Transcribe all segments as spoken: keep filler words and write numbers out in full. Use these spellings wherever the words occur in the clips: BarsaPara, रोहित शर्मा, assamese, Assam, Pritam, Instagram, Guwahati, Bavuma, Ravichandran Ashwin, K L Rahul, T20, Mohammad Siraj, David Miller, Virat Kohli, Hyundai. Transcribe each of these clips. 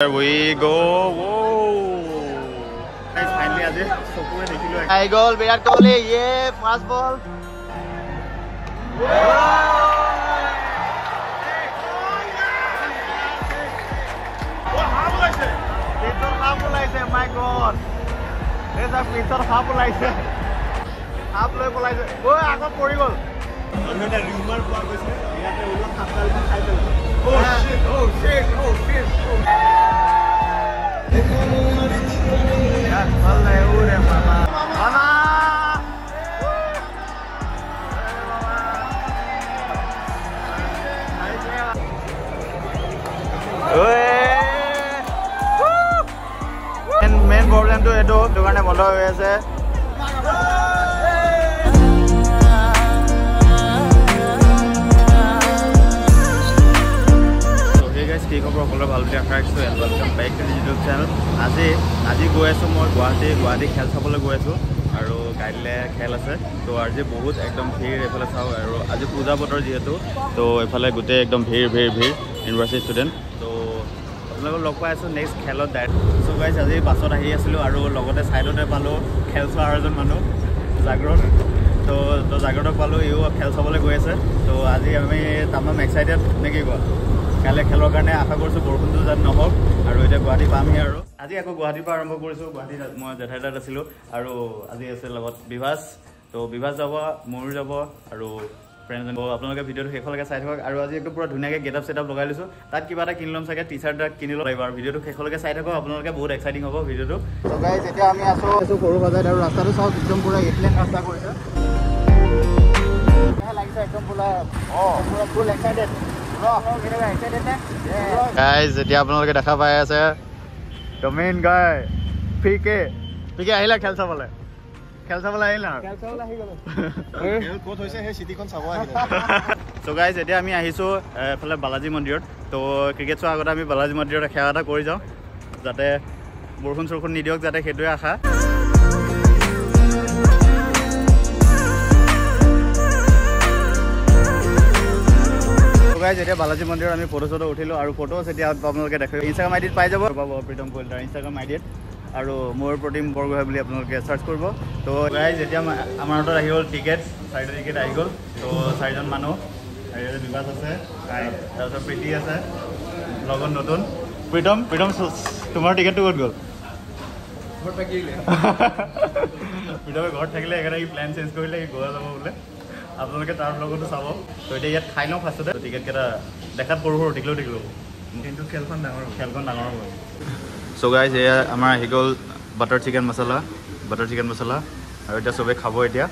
There we go. Whoa! Guys, finally, आज सबको देखिलो है। आई गोल विराट कोहली ये फास्ट बॉल। वो हाफ लाइस है। पीटर हाफ लाइस है। My god. ये सब पीटर हाफ लाइस है। हाफ लोग लाइस है। वो आगे पड़ी गोल। हमने तो रूमर ब्लॉग इसमें यहाँ पे वो लोग हाफ लाइस में खाते हैं। Oh shit! Oh shit! Oh shit! Oh shit! And main problem to edo dogane bondo hoye ase. সকলোকে ভাল দিয়া ৰাখিছোঁ আৰু welcome back to YouTube channel. আজি আজি গৈ আছোঁ মই গুৱাহাটী গুৱাহাটী খেল চাবলৈ গৈ আছোঁ আৰু কাইলৈ খেল আছে তো আজি বহুত একদম ভিৰ এফালে চাওঁ আৰু আজি পূজা বতৰ যিহেতু তো এফালে গোটেই একদম ভিৰ ভিৰ ভিৰ ইউনিভাৰ্চিটি ষ্টুডেণ্ট তো আপোনালোকক লগ পাই আছোঁ নেক্সট খেলত ডাইৰেক্ট। চ' গাইজ আজি বাছত আহি আছিলোঁ আৰু লগতে ছাইডতে পালোঁ খেল চোৱা আৰু এজন মানুহ জাগ্ৰত তো তো জাগ্ৰতক পালোঁ ইও খেল চাবলৈ গৈ আছে তো আজি আমি তামাম এক্সাইটেড নেকি কোৱা কালে খেলৰ কাৰণে আশা কৰিছোঁ বৰষুণটো যাতে নহওক আৰু এতিয়া গুৱাহাটী পামহি আৰু আজি আকৌ গুৱাহাটীৰ পৰা আৰম্ভ কৰিছোঁ। গুৱাহাটীত মই জেঠাই তাত আছিলোঁ আৰু আজি আছে লগত বিভাস তো বিভাস যাব মোৰ যাব আৰু ফ্ৰেণ্ডজন যাব। আপোনালোকে ভিডিঅ'টো শেষলৈকে চাই থাকক আৰু আজি একদম পুৰা ধুনীয়াকৈ গেট আপ চেট আপ লগাই লৈছোঁ তাত কিবা এটা কিনি ল'ম চাগে টি চাৰ্ট এটা কিনি ল'ব লাগিব আৰু ভিডিঅ'টো শেষলৈকে চাই থাকক আপোনালোকে বহুত এক্সাইটিং হ'ব ভিডিঅ'টো। তো গাইজ এতিয়া আমি আছোঁ আছোঁ সৰু সজাইত আৰু ৰাস্তাটো চাওক একদম পুৰা এইট লেন ৰাস্তা কৰিছে লাগিছে একদম পুৰা অঁ পুৰা ফুল এক্সাইটেড guys এতিয়া আপোনালোকে দেখা পাই আছে ডমেইন গাই পিকে পিকে আহিলা খেল চাবলে খেল চাবলে আহিলা খেল চাবলে আহি গল খেল কোত হৈছে হে চিটিখন চাব আহিলা। সো গাইজ এতিয়া আমি আহিছো এফালে বালাজি মন্দিৰত তো ক্ৰিকেট চোৱাৰ আগতে আমি বালাজি মন্দিৰত সেৱা এটা কৰি যাওঁ যাতে বৰষুণ চৰষুণ নিদিয়ক যাতে সেইটোৱে আশা। गाइस बालाजी मंदिर आमी फोटो सोटो उठिलो और फोटो से आपके देखो इन्स्टाग्राम आईडी पाई जाबो बाबू प्रीतम कोइलदार इन्स्टाग्राम आईडी और मोर प्रतिम बरगोहाई बुली आपके सर्च करबो। तो गाइस एटा आमार हातत आहि गल टिकेट साइड टिकेट आहि गल तो चारजन मानु आइरे विभास আছে তাৰছত প্ৰীতি আছে লগন নতুন প্ৰীতম প্ৰীতম তোমাৰ টিকেটটো গট গল ঘৰত থাকিলে প্ৰীতমে ঘৰত থাকিলে একেবাৰে প্ল্যান চেঞ্জ কৰিলে গোৱা যাব বুলে আপোনালোকে তাৰ লগতো চাব। তো এতিয়া ইয়াত খাই লওঁ ফাৰ্ষ্টতে টিকেটকেইটা দেখাত সৰু সৰু টিকলো টিকলো কিন্তু খেলখন ডাঙৰ খেলখন ডাঙৰ হ'ব। চ' গাইজ এয়া আমাৰ আহি গ'ল butter chicken masala butter chicken masala আৰু এতিয়া চবেই খাব এতিয়া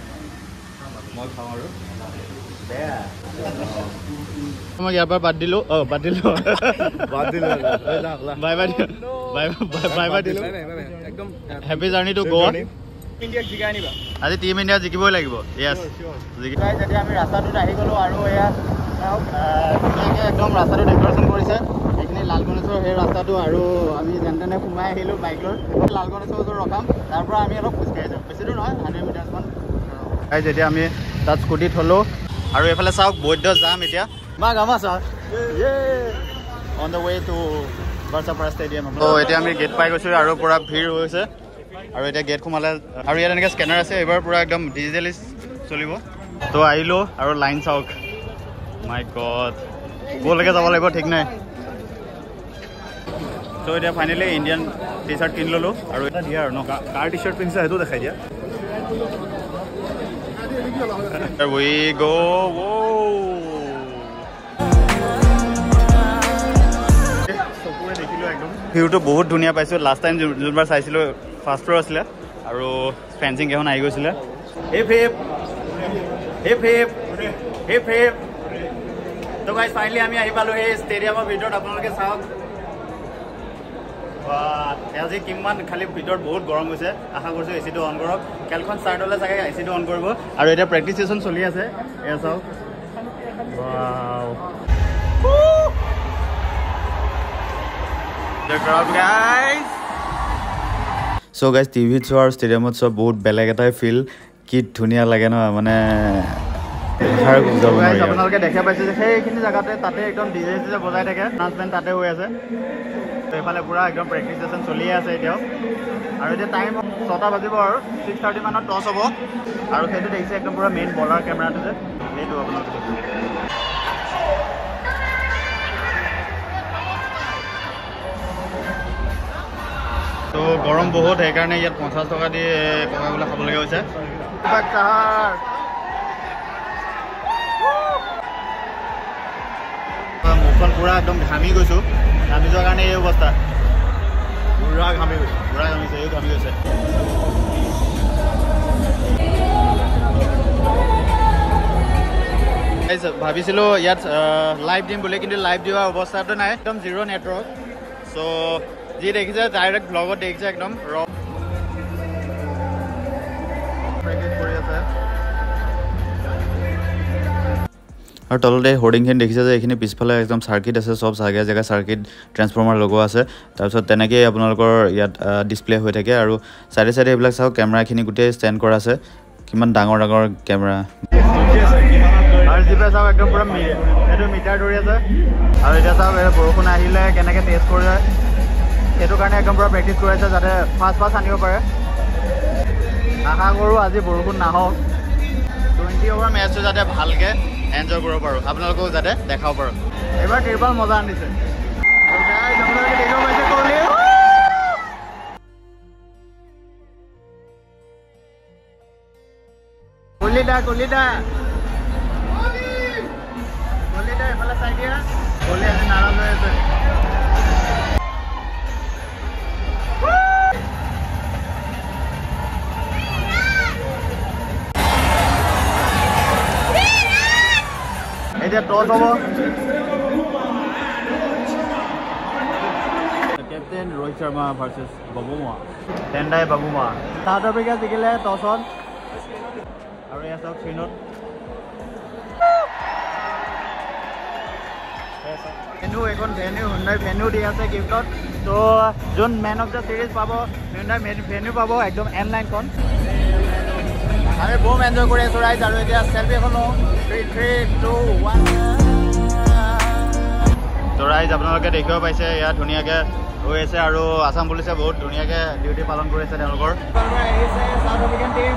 মই খাওঁ আৰু মই ইয়াৰ পৰা বাদ দিলোঁ অঁ বাদ দিলোঁ বাদ দিলোঁ bye bye bye bye bye দিলোঁ একদম happy journey to Goa. India জিকাই নিবা আজি টিম ইন্ডিয়া জিকিবই লাগিব। ইয়েস জিকাই যেতিয়া আমি ৰাস্তাটোত আহি গ'লো আৰু এয়া ধুনীয়াকৈ একদম ৰাস্তাটো ডেক'ৰেশ্যন কৰিছে এইখিনি লালগণেশৰ সেই ৰাস্তাটো আৰু আমি যেনে তেনে সোমাই আহিলোঁ বাইক লৈ লালগণেশৰ ওচৰত ৰখাম তাৰপৰা আমি অলপ খোজকাঢ়ি যাওঁ বেছি দূৰ নহয় হাণ্ড্ৰেড মিটাৰ্ছমান। গাইজ এতিয়া আমি তাত স্কুটিত হ'লোঁ আৰু এইফালে চাওক বৈদ্য যাম এতিয়া মা গামা চাওক on the way to Barsapara stadium. তো এতিয়া আমি গেট পাই গৈছোঁ আৰু পুৰা ভিৰ হৈছে আৰু এতিয়া গেট সোমালে আৰু ইয়াত এনেকৈ স্কেনাৰ আছে এইবাৰ পুৰা একদম ডিজিটেলি চলিব। তো আহিলোঁ আৰু লাইন চাওক মাই গড ক'লৈকে যাব লাগিব ঠিক নাই। তো এতিয়া ফাইনেলি ইণ্ডিয়ান টি চাৰ্ট কিনি ল'লোঁ আৰু এটা দিয়া আৰু ন কাৰ টি চাৰ্ট পিন্ধিছে সেইটো দেখাই দিয়া উই গ' ভিউটো বহুত ধুনীয়া পাইছোঁ লাষ্ট টাইম যোনবাৰ চাইছিলোঁ ফাৰ্ষ্ট ফ্ল'ৰ আছিলে আৰু ফেঞ্চিং এখন আহি গৈছিলে। তো গাইজ ফাইনেলি আমি আহি পালোঁ সেই ষ্টেডিয়ামৰ ভিতৰত আপোনালোকে চাওক আজি কিমান খালি ভিতৰত বহুত গৰম হৈছে আশা কৰিছোঁ এ চিটো অন কৰক খেলখন ষ্টাৰ্ট হ'লে চাগে এ চিটো অন কৰিব আৰু এতিয়া প্ৰেক্টিচ ছেশ্যন চলি আছে এয়া চাওক। চ' গাইজ টিভিত চোৱা আৰু ষ্টেডিয়ামত চোৱা বহুত বেলেগ এটাই ফিল কি ধুনীয়া লাগে ন মানে আপোনালোকে দেখা পাইছে যে সেইখিনি জেগাতে তাতে একদম ডিজে চিজে বজাই থাকে নাচ বেণ্ড তাতে হৈ আছে এইফালে পুরা একদম প্র্যাকটিস সেশন চলি আছে এতিয়া আর এই যে টাইম ছটা বাজিব আর six thirty মানত টস হবো আর সেইটো দেখিছে একদম পুরা মেইন বলার ক্যামেরাটো যে এইটো আপোনাক তো গরম বহুত হে কারণে ইয়াত fifty টাকা দিয়ে কোকাকোলা খাব লাগা হৈছে বাকচার মুখন পুরা একদম ঘামি গৈছো আমি যোৱাৰ কাৰণে এই অৱস্থা পুরা ঘামি গৈছো পুরা ঘামিছে এই ঘামি গৈছে गाइस ভাবিছিলো ইয়াত লাইভ দিম বলে কিন্তু লাইভ দিবা অৱস্থাটো নাই একদম জিরো নেটৱৰ্ক সো जी देखी जाए डायरेक्ट ब्लॉगर देख जाए एकदम रॉ और तलते होर्डिंग देखी जाए पिछफाले एकदम सर्किट आस सब जगह जगह सर्किट ट्रांसफर्मार लगवा आस तक अपना डिसप्ले हो थे और साइडे साइडे चाव कैमरा गोटे स्टैंड कर आस कि डांगर डांगर कैमरा जीपे चाव एकदम पूरा मीटार दौरी आस बरखुण आने के टेस्ट कर हेतु कारण एकदम पूरा प्रैक्टिस कर जाते फास्ट फास्ट आन पे आशा करूँ आज बरखुण नाहक ट्वेंटी ओवर मैच जाते भाक एन्जॉय कर पारो आपलोगों जाते देखा पारो एबार ट्रिपल मजा आनी कोलिदा कोलिदा कोलिदा एफाले साइ दिया कोले आज नाराज হৈ আছে टॉस होगा captain रोहित शर्मा versus Bavuma Tendai Bavuma सात पे क्या जिकिले टॉस ऑन और ये सब स्पिन ऑन फेनु এখন फेनु হুন্ডাই फेनु দি আছে গিফটত তো জোন ম্যান অফ দা সিরিজ পাবো হুন্ডাই फेनु পাবো একদম এন লাইন কোন আমি বহুত এনজয় কৰি আছো ৰাইজ আৰু এতিয়া সেলফি এখন লও three three two one তো ৰাইজ আপোনালোকে দেখিও পাইছে ইয়া ধুনিয়াকে হৈ আছে আৰু আসাম পুলিশে বহুত ধুনিয়াকে ডিউটি পালন কৰি আছে তেওঁলোকৰ আহিছে সাউথ আফ্ৰিকান টিম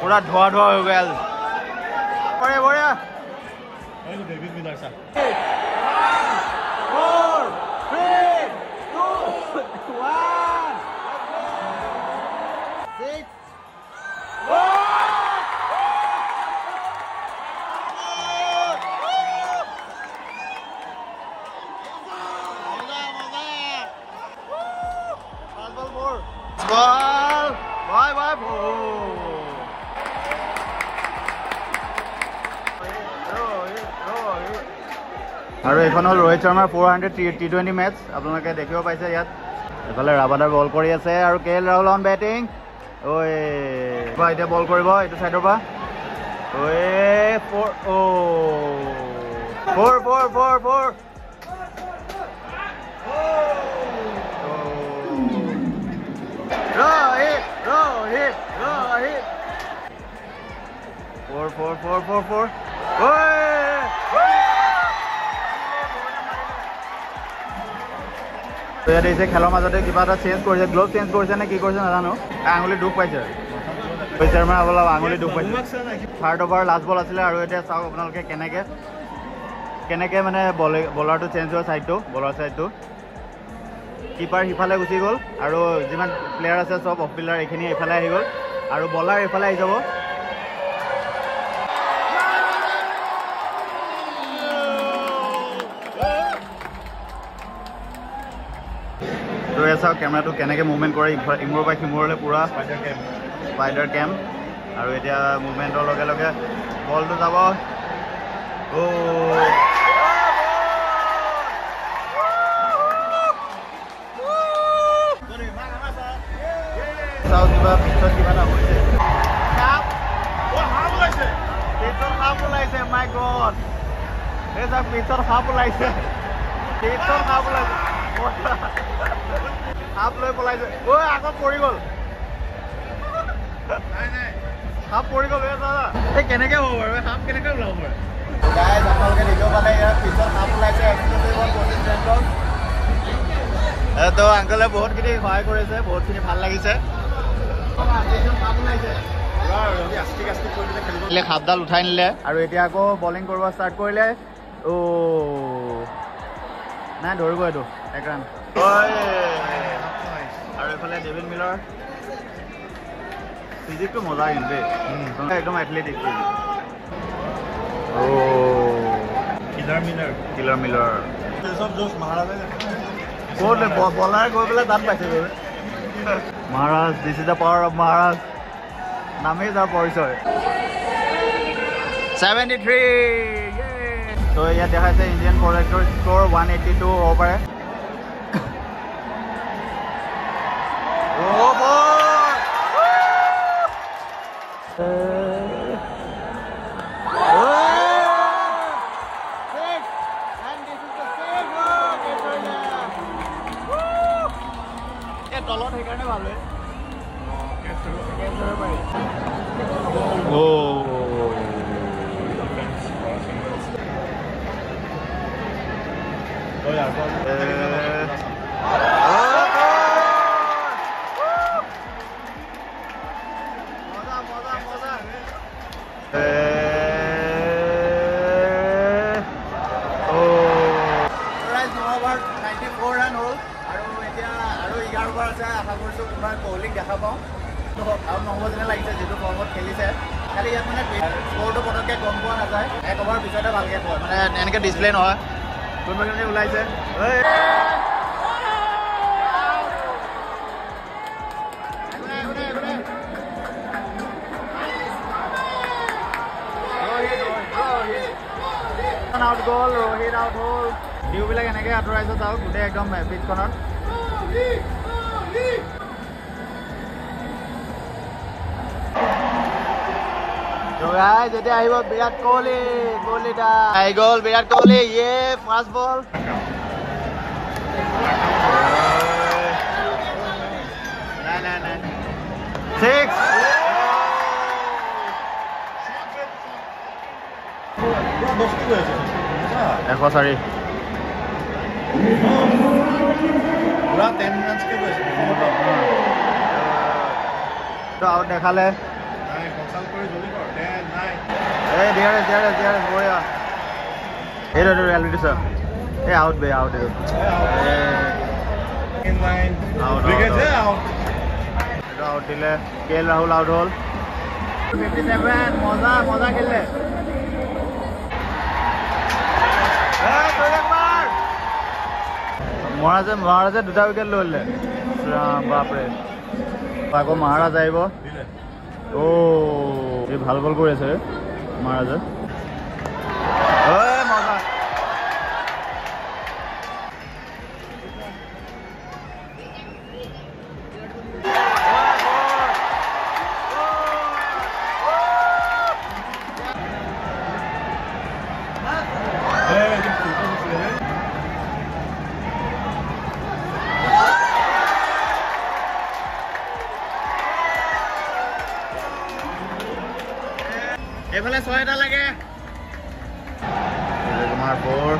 पूरा धुआ धुआ हो गया बड़े बड़े Bye bye bro और एखन हल रोहित शर्मा four hundred T twenty match अपने देख पासे इतना राबादार बल कर के एल राहुल ऑन बेटिंग बल कर सैडर four four four four Rohit Rohit Rohit four four four four four इसे खेल मजते क्या चेन्ज कर ग्लोव चेन्ज कर ना कि नाजानो आंगुली दुख पासी रोहित शर्मा अलग आंगुली दुख पासी थार्ड ओवर लास्ट बल आसे और चाव अपने के मैं बलार चेन्ज हो साइड तो बलार साइड तो कीपार सीफाले गुसि गल और जी प्लेयर आस सब अफ पिलार ये इफाले गल और बलार इफाले जा चाव कैमरा के मुभमेंट कर इमूर पर सीमूर पूरा स्पाइडर कैम और इतना मुभमेंटर लगे बल तो जब चाव क्या पिछले क्या Peter Kapulaise, my God. There's a Peter Kapulaise. Peter Kapulaise. Halfway Kapulaise. Oh, I got forty goal. Half forty goal. Hey, can I get over? Half can I get over? Guys, I'm going to go here. Peter Kapulaise, exclusive on Golden Champion. So, uncle, I'm going to go here. I'm going to go here. ले खाबदाल उठाइन ले और एटिया को bowling करवा start करले ओ ना धरि गय दो एक रन ओए और एफले डेविड मिलर फिजिक को मजा आइंदे एकदम एथलेटिक ओ किलर मिलर किलर मिलर सब जोश महाराजा बोले बॉलर गयबले दान पाइसे Maharaj, this is the power of Maharaj. Name is our Parisoy. seventy-three! Yay! So here they have the Indian product score one eighty-two over. Oh boy! Oh! Six! And this is the same one! Woo! It's a lot of fun. Oh. Oh yeah. Uh, oh. Uh, Nenke display no hai. Kun bhai ne ulai se. Out goal, Rohit out goal. New bhi lagane ke authorized ho tao. Good ekdom pitch corner. So guys, today I was Virat Kohli, Kohli da. I goal Virat Kohli, yeah, fast ball. Na na na. Six. Ekho sorry. Pura ten runs ke hoise. To out dekhale. Hey, there is, there is, there is, boy. Hey, don't do reality, sir. Hey, out, boy, out. Hey, out. In line. Out, out, out. Out, out. K L Rahul, out, all. fifty-seven, Moza, Moza, K L. Hey, Kodak Mar! Maharaja, Maharaja, Duta, we can do it. Ram, Bapre. Pako, Maharaja, Ibo. Oh, this is a good goal, sir. Maharaja. Hey, Maharaja. Evela soyda lage. Kumar four.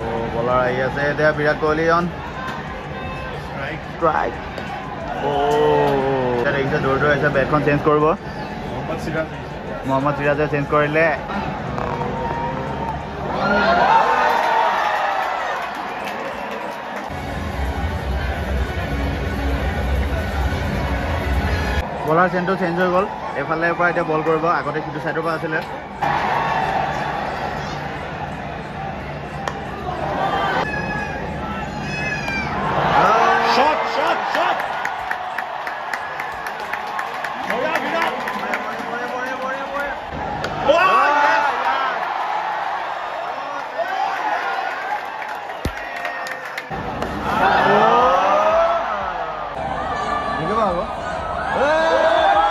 Oh, bowler ahi ase etia Virat Kohli on. Strike. Strike. Oh. Sir, ekta door door ase bat kon change koribo. Mohammad Siraj. Mohammad Siraj change korile. Bowler centre change ho gol efale pa eta ball koribo agote kitu side pa asile shot shot shot hola Virat bore bore bore bore oh yeah oh nikaba ho Hey!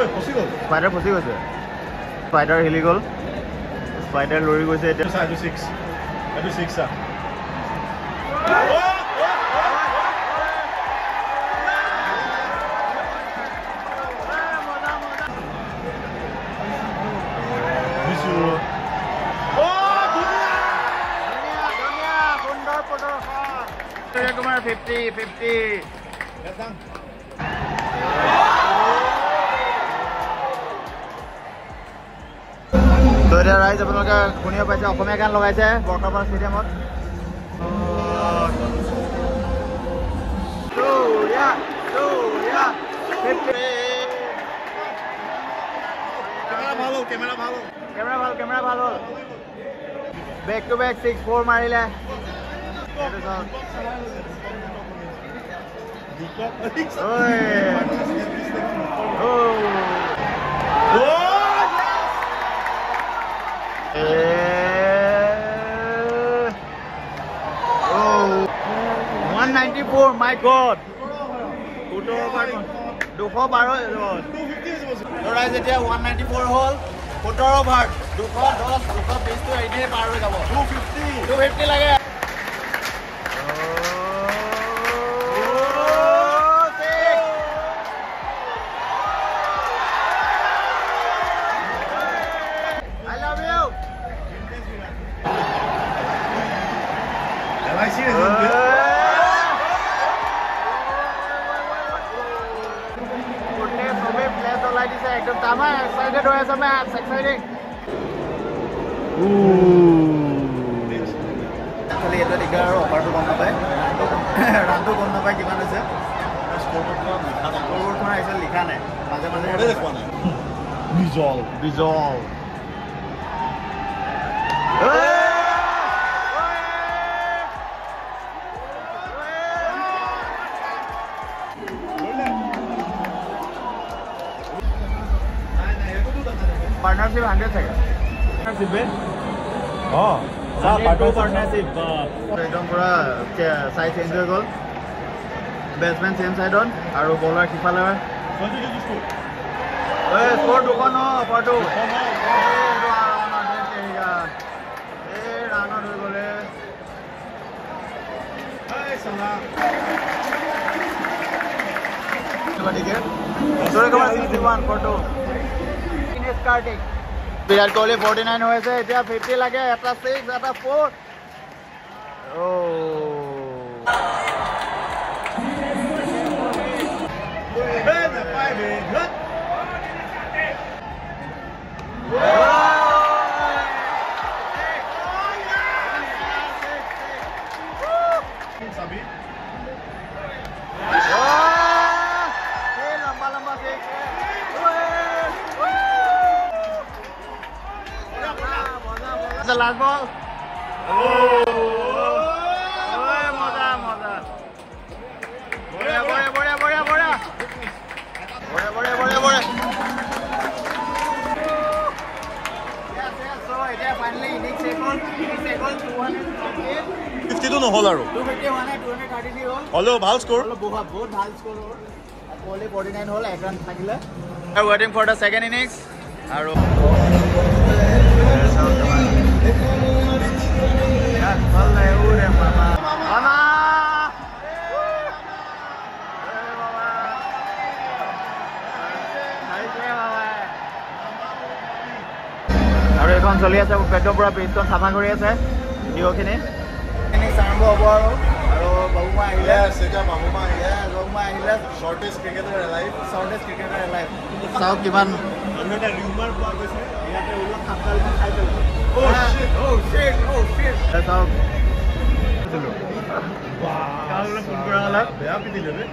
Spider fasi goise. Spider heli gol. Spider lori goise. Adu six. Adu six sir. fifty, fifty. Datang. So there are guys, apnaloka kuniya paise, Assamia gan lagaise, Borkapan stadium ot. Surya, Surya, fifty. Camera bhalo, camera bhalo. Camera bhalo, camera bhalo. Back to back six four marile. Oh! Oh! one ninety-four, my God! one ninety-four hole, over. two fifty, two fifty lage. That's exciting. Actually, it's a girl of Randu Gondabai Gimanese. Resolve, resolve. Partnership one hundred seconds. Partnership be? Oh. Sa partnership. partnership. Ekdom pura side change ho gol. Batsman same side on aru bowler kifale. Hey, score to kono patu. Hey, run out ho gole. Hey, sala. Kabaddi ke. Sore kamar sixty-one patu. Starting. Virat Kohli forty-nine hoye se, eta fifty lage, eta six, eta four. Oh. Ben five hit. The last ball. Oh, moza, moza. Boya, boya, boya, boya, boya. Boya, boya, boya, boya. Yes, yes. So, yeah, finally, next second, next second, two hundred. Fifty two no hole aro. Two fifty one hai, two hundred thirty hole. Hello, bhal score. Hello, boha, boha, bhal score hole. Only forty nine hole, ek run thakile. I'm waiting for the second innings. Aro. চলি আছে পেটৰ পৰা পেটটো সাফা কৰি আছে দিওখিনি এনে আৰম্ভ হ'ব আৰু বাবুমা আহিলে সেটা বাবুমা আহিলে বাবুমা আহিলে shortage cricketer life shortage cricketer life চাও কিমান এটা ৰিউমাৰ পোৱা গৈছে ইয়াতে ওলো খাপডাল খাই পেল oh shit oh shit oh shit চাও ৱা কাললে ফোন কৰা হলা বেয়া পিটিলে ৰে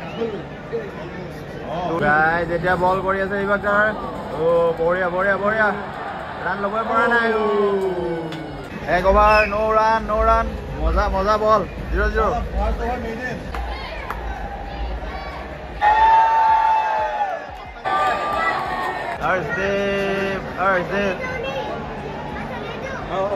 ও গাইজ এটা বল কৰি আছে ইবাকাৰ ও বঢ়িয়া বঢ়িয়া বঢ়িয়া Run logo para na. Hey, go bar, no run, no run. Moza, moza ball. Zero zero. Arshdeep, Arshdeep. Oh.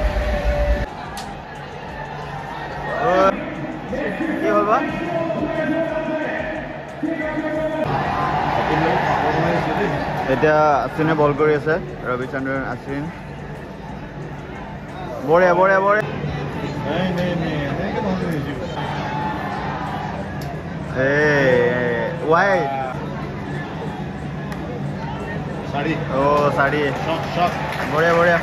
এটা Ashwin বল কৰি আছে Ravichandran Ashwin বড়ে বড়ে বড়ে নাই নাই নাই এনেকে বল দিছো এ ওয়াই সাড়ি ও সাড়ি শক শক বড়ে বড়ে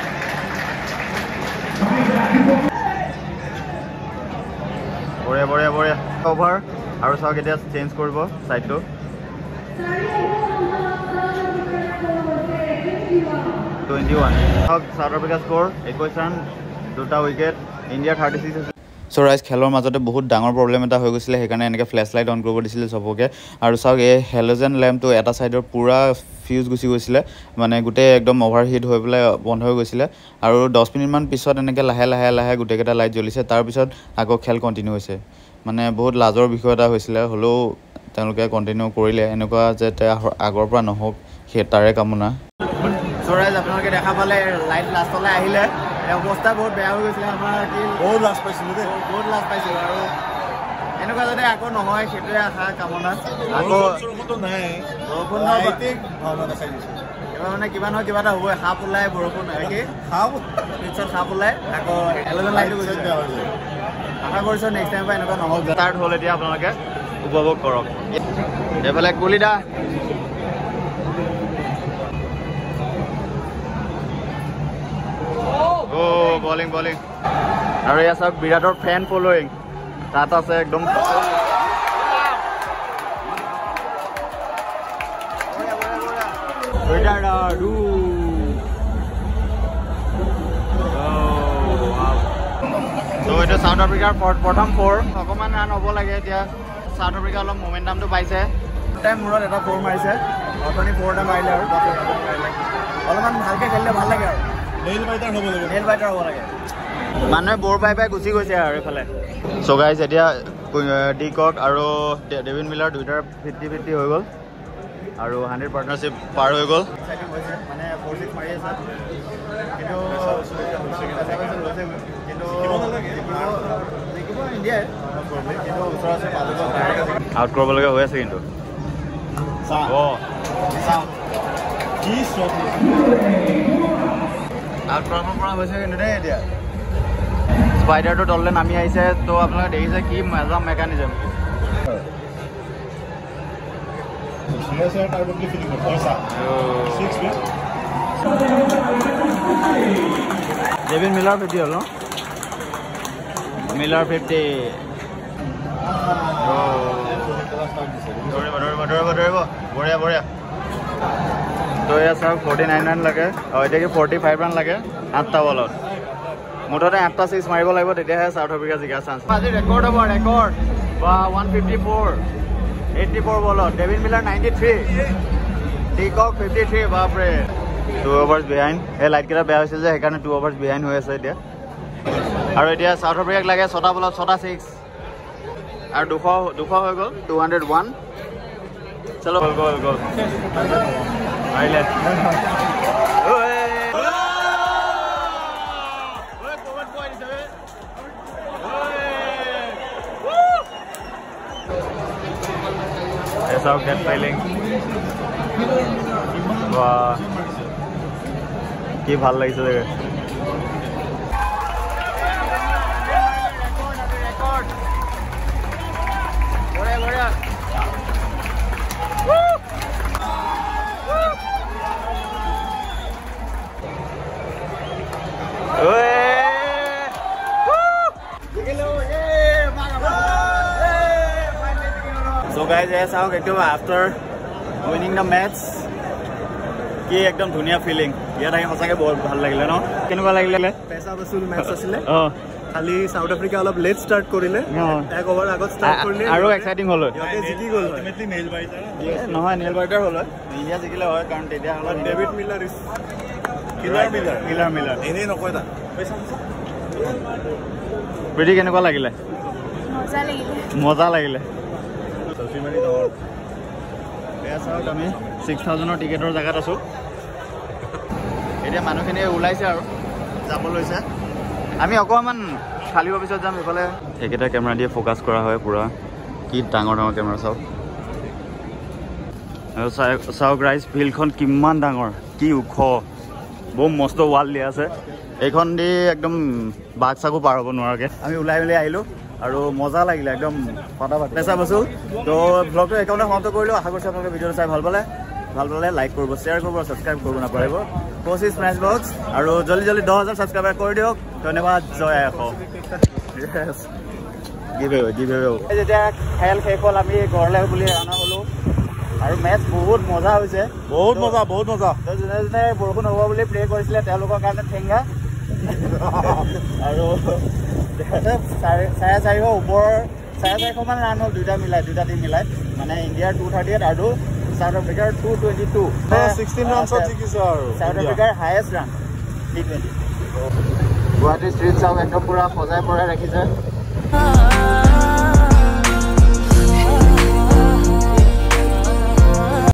বড়ে বড়ে বড়ে ওভার আৰু সক এটা চেঞ্জ কৰিব সাইড টো twenty-one. South Africa score twenty-one run, two wicket. India thirty-six. So guys, খেলৰ মাজতে বহুত ডাঙৰ প্ৰবলেম এটা হৈ গৈছিল হেকানে এনেকে ফ্ল্যাশলাইট অন কৰিব দিছিল সবকে আৰু সাউক এই হেলোজেন ল্যাম্প তো এটা সাইডৰ পুৰা ফিউজ গুছি গৈছিল মানে গুটে একদম ওভাৰহিট হৈ পলে বন্ধ হৈ গৈছিল আৰু ten মিনিট মান পিছত এনেকে লাহে লাহে লাহে গুটে কেটা লাইট জ্বলিছে তাৰ পিছত আকৌ খেল কন্টিনিউ হৈছে মানে বহুত লাজৰ বিষয় এটা হৈছিল হলো তেওঁলোকে কন্টিনিউ কৰিলে এনেকুৱা যে আগৰ পৰা নহওক হেতাৰে কামনা Sorry, I have देखा पाले लाइट लास्ट वाला आही ले अवस्था बहुत बेया हो गेसिले हमरा कि बहुत लास्ट पाइसिले दे बहुत लास्ट पाइसिले आरो एनका जने आको न होय सेते आशा कामना आको तो नै बरोबर नै ते भावना छै एबा माने किबा न किबा ता होय हाफ उलाय बरोबर नै कि हाफ पिक्चर हाफ उलाय आको eleven लाइट हो गेसिले आशा करछ नेक्स्ट टाइम पा एनका न हो स्टार्ट होले दि आपनके उपभोग करक एफले गुलिदा Oh, bowling, bowling. Now yes, sir, Virator fan following. Tata se ekdom. Virator, do. Oh, wow. So it is South Africa for bottom four. Akoman and Obola get here. South Africa lo momentum to buy se. Time murad eta four mai se. Otani four ta mai le aru ta four mai le. Akoman bhalke khelle bhal lage aru. Nail biter hobo lage nail biter hobo lage mane bor pai pai gusi goise are phale so guys etia decock aro devin miller duitar fifty fifty hoi gol aro one hundred partnership par hoi gol mane four six mari asa kintu kintu kibon lage dekibo india kintu usra se palu out koroba lage hoi ase kintu sa o sa ki shot Our problem is that spider to toll nami aise to apna dekise ki maza mechanism yes sir I would be feeling forsa six bit Devin Miller fifty holo Miller fifty oh dore dore dore dore boria boria So yes, sir, forty-nine run lage. Oh, it is forty-five run lage. Atta ball. Motor ne atta six mari ball hai, but it is South Africa zika chance. Aaj record over record. Wow, one fifty-four, eighty-four ball. Devin Miller ninety-three, Deacock fifty-three. Wow, pre. Two overs behind. Hey, light kira behind is the hekane two overs behind hoye sir dia. Aru it is South Africa lage six ball, six six. Aru dufa dufa hoye gol two hundred one. Chalo goal goal goal. Right left. Hey! Hey, cover point is away. Hey! Woo! Yes, out get failing. Wow. Ki bhal lagise dekhe. Record, record. Boriya, boriya. Woo! So guys, yes, how get after winning the match? Ki ekdom dhuniya feeling. Yaar, I hosa ke bahut bhal lagile no. Kenuka lagile? Paisa vasool match asile. Oh. Khali South Africa alab late start korile. Ek over agot start korile. Aro exciting holo. Jiti gol. Ultimately nail biter. Yes, no nail biter holo. India jikila hoy count edia holo. David Miller is Miller Miller Miller Miller. Ene nokoi ta. Beti kene kola lagile. Moza lagile. Moza lagile. Selfie mari dor. Yes, out ami six thousand or ticket or jagat asu. Edia manu kene ulaise aro jabo loise. আমি অকমান খালি অফিসত যাম এফালে একটা camera দিয়ে focus করা হয় পুরা কি ডাঙৰ ডাঙৰ ক্যামেরা সব আৰু সাউ গাইস ফিলখন কিমান ডাঙৰ কি উখ বম মস্ত ওয়াল লি আছে এখন দি একদম বাগছাকো পাৰ হ'ব নোৱাৰকে আমি উলাই মিলি আহিলো আৰু মজা লাগিলে একদম ফটাফট পেছা বসু তো ব্লগটো একাউন্টে হন্ত কৰিলো আশা কৰিছো আপোনালোকে ভিডিওটো চাই ভাল পালে ভাল পালে লাইক কৰিব শেয়াৰ কৰিব সাবস্ক্রাইব কৰিব না পাৰিব कोशिश मैच बॉक्स और जल्दी जल्दी ten thousand सब्सक्राइबर कर दियो धन्यवाद जय हो yes give away give away जेटा खेल खेल आमी घरले बुली आना होलो और मैच बहुत मजा होइसे बहुत मजा बहुत मजा तो जने जने बरखुन होबा बुली प्ले करिसले ते लोका कारण ठेंगा और four four ऊपर four four मान रन होल दुटा मिलाय दुटा टीम मिलाय माने इंडिया two thirty-eight आडू South Africa two twenty-two. Yeah, sixteen uh, runs of tickets are. South Africa highest run. T twenty. Guwahati streets are ekdom pura phojai pora rakhise.